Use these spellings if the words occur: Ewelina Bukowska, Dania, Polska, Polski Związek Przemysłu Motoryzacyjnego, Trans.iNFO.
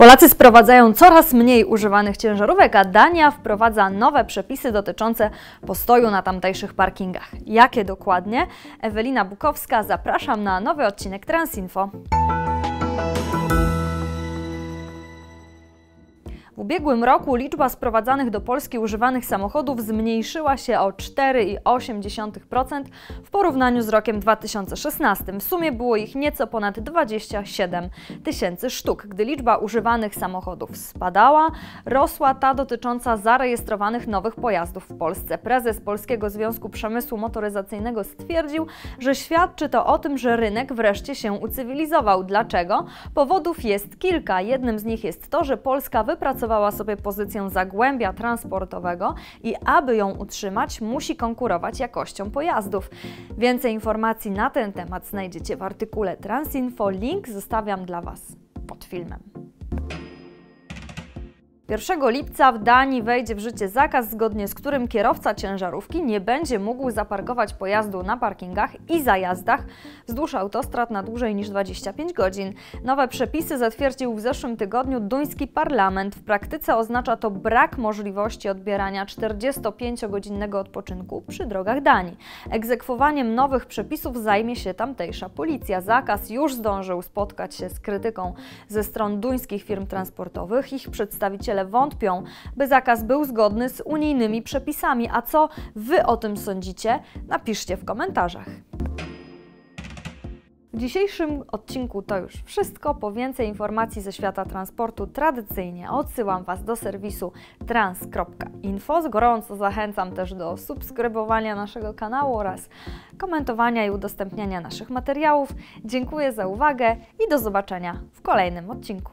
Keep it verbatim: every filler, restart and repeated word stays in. Polacy sprowadzają coraz mniej używanych ciężarówek, a Dania wprowadza nowe przepisy dotyczące postoju na tamtejszych parkingach. Jakie dokładnie? Ewelina Bukowska, zapraszam na nowy odcinek Trans.info. W ubiegłym roku liczba sprowadzanych do Polski używanych samochodów zmniejszyła się o cztery przecinek osiem procent w porównaniu z rokiem dwa tysiące szesnastym. W sumie było ich nieco ponad dwadzieścia siedem tysięcy sztuk. Gdy liczba używanych samochodów spadała, rosła ta dotycząca zarejestrowanych nowych pojazdów w Polsce. Prezes Polskiego Związku Przemysłu Motoryzacyjnego stwierdził, że świadczy to o tym, że rynek wreszcie się ucywilizował. Dlaczego? Powodów jest kilka. Jednym z nich jest to, że Polska wypracowała Wypracowała sobie pozycję zagłębia transportowego i aby ją utrzymać, musi konkurować jakością pojazdów. Więcej informacji na ten temat znajdziecie w artykule Trans.info. Link zostawiam dla Was pod filmem. pierwszego lipca w Danii wejdzie w życie zakaz, zgodnie z którym kierowca ciężarówki nie będzie mógł zaparkować pojazdu na parkingach i zajazdach wzdłuż autostrad na dłużej niż dwadzieścia pięć godzin. Nowe przepisy zatwierdził w zeszłym tygodniu duński parlament. W praktyce oznacza to brak możliwości odbierania czterdziestopięciogodzinnego odpoczynku przy drogach Danii. Egzekwowaniem nowych przepisów zajmie się tamtejsza policja. Zakaz już zdążył spotkać się z krytyką ze stron duńskich firm transportowych. Ich przedstawiciele wątpią, by zakaz był zgodny z unijnymi przepisami. A co Wy o tym sądzicie? Napiszcie w komentarzach. W dzisiejszym odcinku to już wszystko. Po więcej informacji ze świata transportu tradycyjnie odsyłam Was do serwisu trans kropka info. Gorąco zachęcam też do subskrybowania naszego kanału oraz komentowania i udostępniania naszych materiałów. Dziękuję za uwagę i do zobaczenia w kolejnym odcinku.